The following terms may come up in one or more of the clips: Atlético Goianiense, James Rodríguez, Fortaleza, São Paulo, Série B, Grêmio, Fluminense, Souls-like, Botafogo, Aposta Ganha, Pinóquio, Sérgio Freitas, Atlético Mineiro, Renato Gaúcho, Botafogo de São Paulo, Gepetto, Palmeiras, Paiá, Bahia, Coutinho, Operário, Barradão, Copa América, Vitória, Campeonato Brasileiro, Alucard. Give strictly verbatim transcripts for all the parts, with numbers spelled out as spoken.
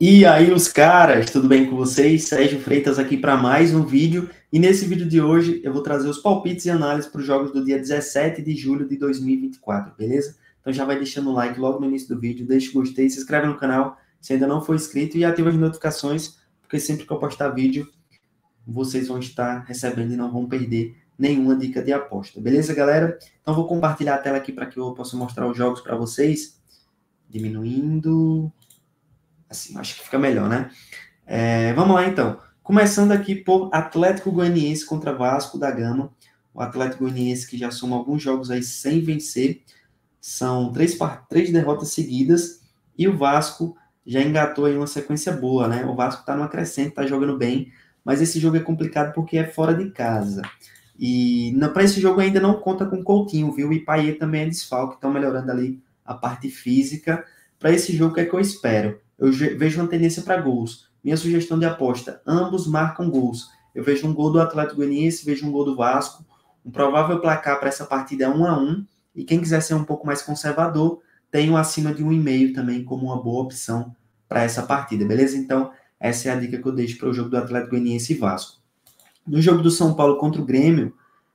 E aí, os caras, tudo bem com vocês? Sérgio Freitas aqui para mais um vídeo. E nesse vídeo de hoje eu vou trazer os palpites e análises para os jogos do dia dezessete de julho de dois mil e vinte e quatro, beleza? Então já vai deixando o like logo no início do vídeo, deixa o gostei, se inscreve no canal se ainda não for inscrito e ativa as notificações, porque sempre que eu postar vídeo, vocês vão estar recebendo e não vão perder nenhuma dica de aposta, beleza, galera? Então vou compartilhar a tela aqui para que eu possa mostrar os jogos para vocês. Diminuindo... Assim, acho que fica melhor, né? É, vamos lá, então. Começando aqui por Atlético Goianiense contra Vasco da Gama. O Atlético Goianiense que já soma alguns jogos aí sem vencer. São três, três derrotas seguidas. E o Vasco já engatou aí uma sequência boa, né? O Vasco tá numa crescente, tá jogando bem. Mas esse jogo é complicado porque é fora de casa. E para esse jogo ainda não conta com Coutinho, viu? E Paiá também é desfalque. Estão melhorando ali a parte física. Para esse jogo, o que é que eu espero? Eu vejo uma tendência para gols. Minha sugestão de aposta, ambos marcam gols. Eu vejo um gol do Atlético Goianiense, vejo um gol do Vasco. Um provável placar para essa partida é um a um. E quem quiser ser um pouco mais conservador, tem um acima de um e meio também como uma boa opção para essa partida, beleza? Então, essa é a dica que eu deixo para o jogo do Atlético Goianiense e Vasco. No jogo do São Paulo contra o Grêmio,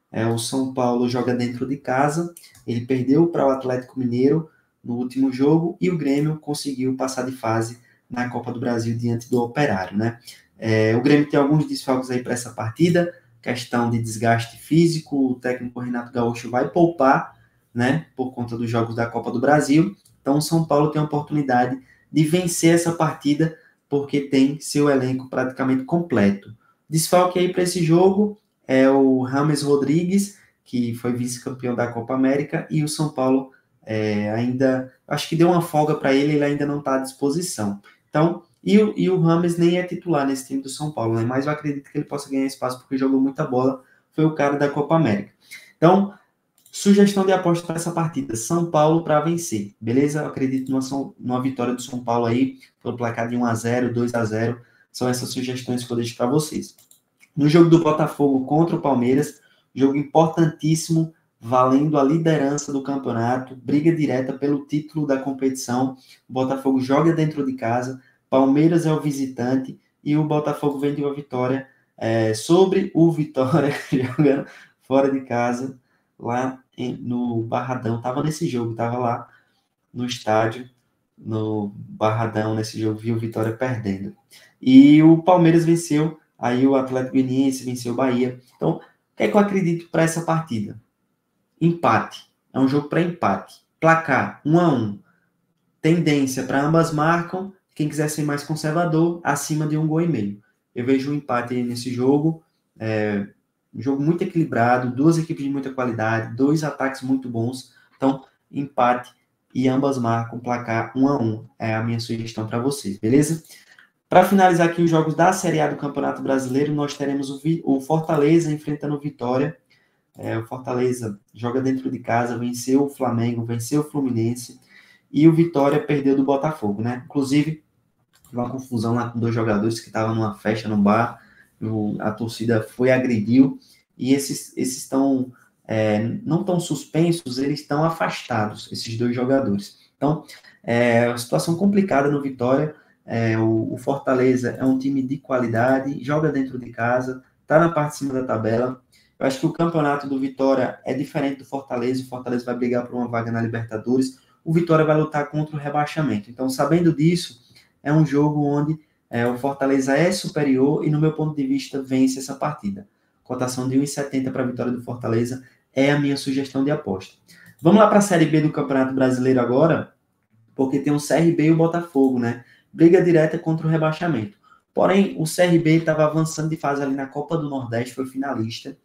é, o São Paulo joga dentro de casa. Ele perdeu para o Atlético Mineiro no último jogo, e o Grêmio conseguiu passar de fase na Copa do Brasil diante do Operário, né? É, o Grêmio tem alguns desfalques aí para essa partida, questão de desgaste físico, o técnico Renato Gaúcho vai poupar, né, por conta dos jogos da Copa do Brasil, então o São Paulo tem a oportunidade de vencer essa partida, porque tem seu elenco praticamente completo. Desfalque aí para esse jogo é o James Rodríguez, que foi vice-campeão da Copa América, e o São Paulo É, ainda, acho que deu uma folga para ele, ele ainda não está à disposição. Então, e o, e o James nem é titular nesse time do São Paulo, né? Mas eu acredito que ele possa ganhar espaço porque jogou muita bola, foi o cara da Copa América. Então, sugestão de aposta para essa partida, São Paulo para vencer, beleza? Eu acredito numa, numa vitória do São Paulo aí, pelo placar de um a zero, dois a zero, são essas sugestões que eu deixo para vocês. No jogo do Botafogo contra o Palmeiras, jogo importantíssimo, valendo a liderança do campeonato, briga direta pelo título da competição, o Botafogo joga dentro de casa, Palmeiras é o visitante, e o Botafogo vem de uma vitória é, sobre o Vitória, jogando fora de casa, lá em, no Barradão, estava nesse jogo, estava lá no estádio, no Barradão, nesse jogo, viu o Vitória perdendo. E o Palmeiras venceu, aí o Atlético Goianiense venceu o Bahia. Então, o que é que eu acredito para essa partida? Empate. É um jogo para empate. Placar, um a um. Tendência para ambas marcam. Quem quiser ser mais conservador, acima de um gol e meio. Eu vejo um empate aí nesse jogo. É um jogo muito equilibrado. Duas equipes de muita qualidade. Dois ataques muito bons. Então, empate e ambas marcam. Placar um a um. É a minha sugestão para vocês, beleza? Para finalizar aqui os jogos da Série A do Campeonato Brasileiro, nós teremos o, o Fortaleza enfrentando o Vitória. É, o Fortaleza joga dentro de casa, venceu o Flamengo, venceu o Fluminense e o Vitória perdeu do Botafogo, né? Inclusive, uma confusão lá com dois jogadores que estavam numa festa no bar, o, a torcida foi agrediu e esses estão esses é, não estão suspensos, eles estão afastados, esses dois jogadores. Então, é uma situação complicada no Vitória. É, o, o Fortaleza é um time de qualidade, joga dentro de casa, está na parte de cima da tabela. Eu acho que o campeonato do Vitória é diferente do Fortaleza. O Fortaleza vai brigar por uma vaga na Libertadores. O Vitória vai lutar contra o rebaixamento. Então, sabendo disso, é um jogo onde é, o Fortaleza é superior e, no meu ponto de vista, vence essa partida. Cotação de um e setenta para a vitória do Fortaleza é a minha sugestão de aposta. Vamos lá para a Série B do Campeonato Brasileiro agora, porque tem o C R B e o Botafogo, né? Briga direta contra o rebaixamento. Porém, o C R B estava avançando de fase ali na Copa do Nordeste, foi finalista.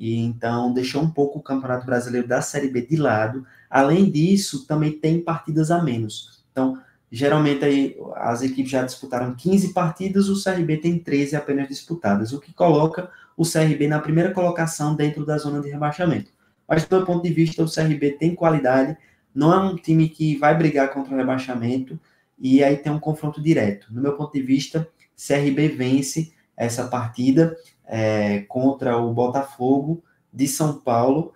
E então deixou um pouco o Campeonato Brasileiro da Série B de lado. Além disso, também tem partidas a menos. Então, geralmente aí, as equipes já disputaram quinze partidas, o C R B tem treze apenas disputadas, o que coloca o C R B na primeira colocação dentro da zona de rebaixamento. Mas, do meu ponto de vista, o C R B tem qualidade, não é um time que vai brigar contra o rebaixamento, e aí tem um confronto direto. No meu ponto de vista, C R B vence essa partida, É, contra o Botafogo de São Paulo,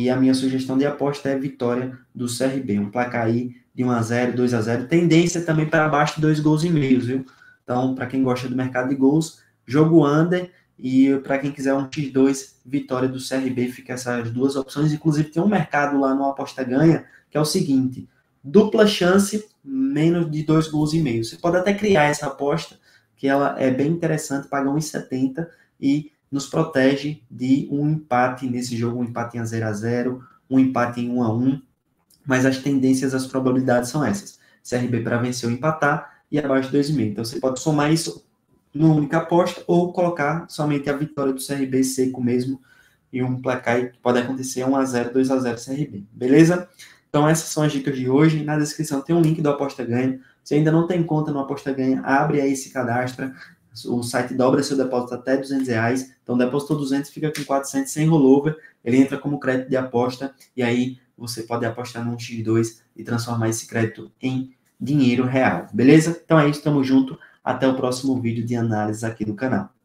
E a minha sugestão de aposta é vitória do C R B. Um placar aí de um a zero, dois a zero. Tendência também para abaixo de dois gols e meio, viu? Então, para quem gosta do mercado de gols, jogo under. E para quem quiser um xis dois, vitória do C R B, fica essas duas opções. Inclusive, tem um mercado lá no Aposta Ganha, que é o seguinte: dupla chance, menos de dois gols e meio. Você pode até criar essa aposta, que ela é bem interessante, paga um e setenta e nos protege de um empate nesse jogo, um empate em zero a zero, um empate em um a um. Mas as tendências, as probabilidades são essas: C R B para vencer ou empatar e abaixo de dois e meio. Então, você pode somar isso numa única aposta, ou colocar somente a vitória do C R B seco mesmo, e um placar que pode acontecer um a zero, dois a zero C R B, beleza? Então essas são as dicas de hoje. Na descrição tem um link do Aposta Ganha. Se ainda não tem conta no Aposta Ganha, abre aí, se cadastra, o site dobra seu depósito até duzentos reais, então depositou duzentos, fica com quatrocentos sem rollover, ele entra como crédito de aposta, e aí você pode apostar num xis dois e transformar esse crédito em dinheiro real, beleza? Então é isso, tamo junto. Até o próximo vídeo de análise aqui do canal.